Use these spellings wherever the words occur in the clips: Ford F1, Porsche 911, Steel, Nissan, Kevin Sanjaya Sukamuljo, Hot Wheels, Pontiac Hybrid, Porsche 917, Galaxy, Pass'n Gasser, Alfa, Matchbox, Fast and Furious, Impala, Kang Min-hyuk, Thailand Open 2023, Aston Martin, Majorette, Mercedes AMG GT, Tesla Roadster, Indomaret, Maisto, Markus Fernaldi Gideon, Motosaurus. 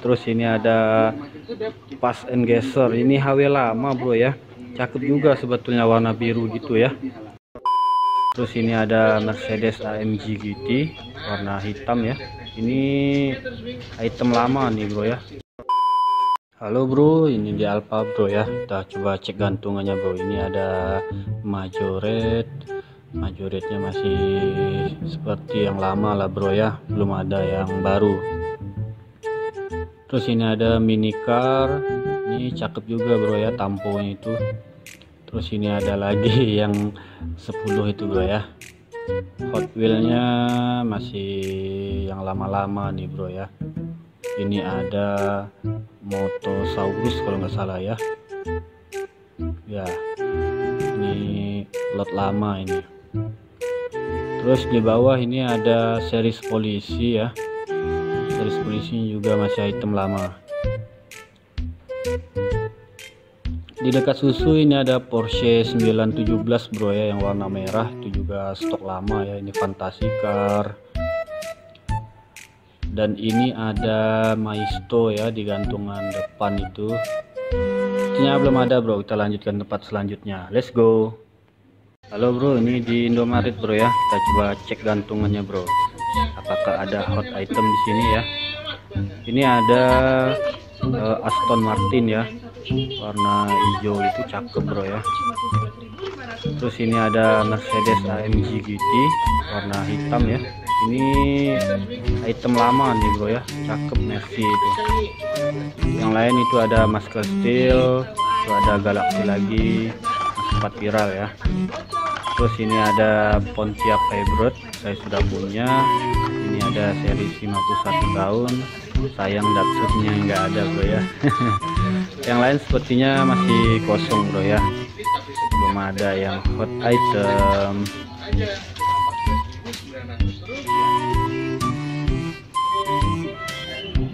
Terus ini ada Pass'n Gasser, ini HW lama bro ya, cakep juga sebetulnya warna biru gitu ya. Terus ini ada Mercedes AMG GT warna hitam ya, ini item lama nih bro ya. Halo bro, ini di Alfa bro ya, kita coba cek gantungannya bro. Ini ada Majorette, Majoretnya masih seperti yang lama lah bro ya, belum ada yang baru. Terus ini ada minicar, ini cakep juga bro ya, tamponya itu. Terus ini ada lagi yang 10 itu bro ya, Hot Wheelnya masih yang lama-lama nih bro ya. Ini ada motosaurus kalau nggak salah ya, ini lot lama ini. Terus di bawah ini ada series polisi ya, series polisi juga masih item lama. Di dekat susu ini ada Porsche 917 bro ya, yang warna merah, itu juga stok lama ya, ini fantasi car. Dan ini ada Maisto ya di gantungan depan itu, artinya belum ada bro. Kita lanjutkan tempat selanjutnya, let's go. Halo bro, ini di Indomaret bro ya, kita coba cek gantungannya bro, apakah ada hot item di sini ya. Ini ada Aston Martin ya, warna hijau itu cakep bro ya. Terus ini ada Mercedes AMG GT warna hitam ya, ini item lama nih bro ya, cakep Mercy itu. Yang lain itu ada masker Steel, itu ada Galaxy lagi, sempat viral ya. Terus ini ada Pontiac Hybrid, saya sudah punya. Ini ada seri 51 tahun, sayang dapsurnya nggak ada bro ya. Yang lain sepertinya masih kosong bro ya, belum ada yang hot item.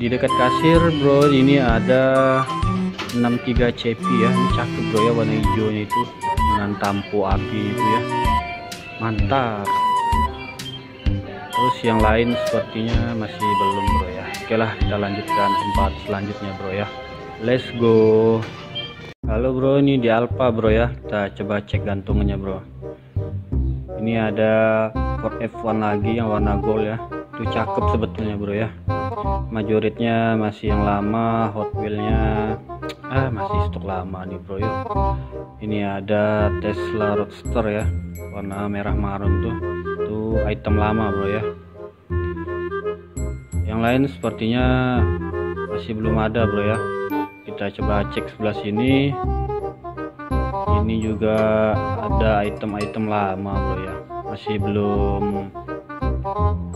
Di dekat kasir bro ini ada 63 CP ya, ini cakep bro ya, warna hijaunya itu dengan tampo api itu ya, mantap. Terus yang lain sepertinya masih belum bro ya. Oke lah, kita lanjutkan tempat selanjutnya bro ya, let's go. Halo bro, ini di Alfa bro ya, kita coba cek gantungannya bro. Ini ada Ford F1 lagi yang warna gold ya, itu cakep sebetulnya bro ya. Majoritnya masih yang lama, Hot Wheelnya masih stok lama nih bro ya. Ini ada Tesla Roadster ya, warna merah marun tuh, itu item lama bro ya. Yang lain sepertinya masih belum ada bro ya. Kita coba cek sebelah sini, ini juga ada item-item lama bro ya, masih belum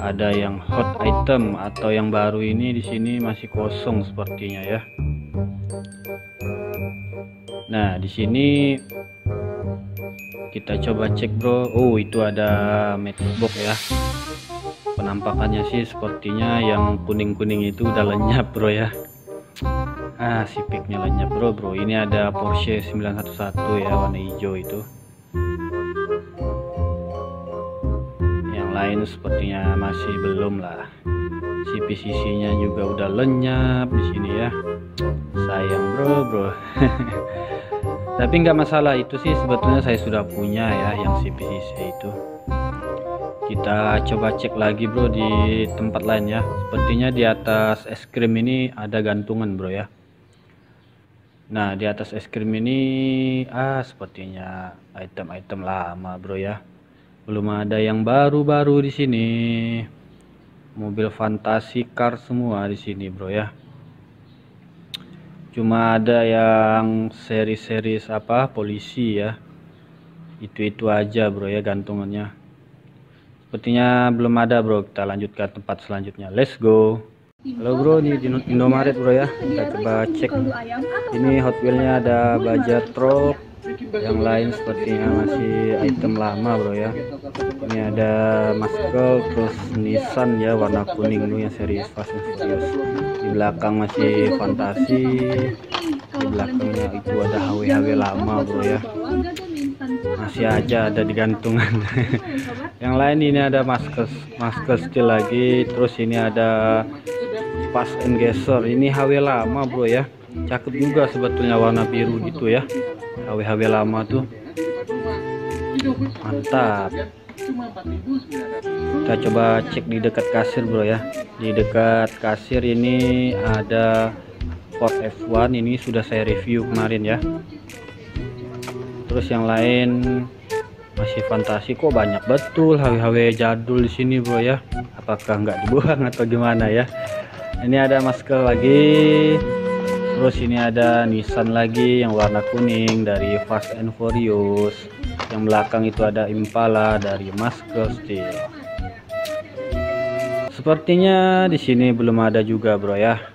ada yang hot item atau yang baru. Ini di sini masih kosong sepertinya ya. Nah, di sini kita coba cek bro. Oh, itu ada Matchbox ya. Penampakannya sih sepertinya yang kuning-kuning itu udah lenyap bro ya. Ah, si picknya lenyap bro. Ini ada Porsche 911 ya, warna hijau itu. Lain sepertinya masih belum lah, CPCC-nya juga udah lenyap di sini ya, sayang bro. Tapi nggak masalah, itu sih sebetulnya saya sudah punya ya yang CPCC itu. Kita coba cek lagi bro di tempat lain ya, sepertinya di atas es krim ini ada gantungan bro ya. Nah, di atas es krim ini sepertinya item-item lama bro ya, belum ada yang baru-baru di sini. Mobil fantasi car semua di sini bro ya, cuma ada yang seri-seri polisi ya, itu aja bro ya gantungannya. Sepertinya belum ada bro, kita lanjutkan tempat selanjutnya, let's go. Halo bro, ini di Indomaret bro ya, kita coba cek. Ini Hot Wheelnya ada baja truk, yang lain sepertinya masih item lama bro ya. Ini ada masker, terus Nissan ya warna kuning dulu yang seri Fast and Furious. Di belakang masih fantasi, di belakangnya itu ada HW-HW lama bro ya, masih aja ada di gantungan. Yang lain ini ada masker Steel lagi. Terus ini ada Pass'n Gasser. Ini HW lama bro ya, cakep juga sebetulnya, warna biru gitu ya, HW-HW lama tuh, mantap. Kita coba cek di dekat kasir bro ya. Di dekat kasir ini ada Ford F1, ini sudah saya review kemarin ya. Terus yang lain masih fantasi, kok banyak betul HW-HW jadul di sini bro ya. Apakah nggak dibuang atau gimana ya? Ini ada masker lagi. Terus ini ada Nissan lagi yang warna kuning dari Fast and Furious. Yang belakang itu ada Impala dari masker Steel. Sepertinya di sini belum ada juga bro ya.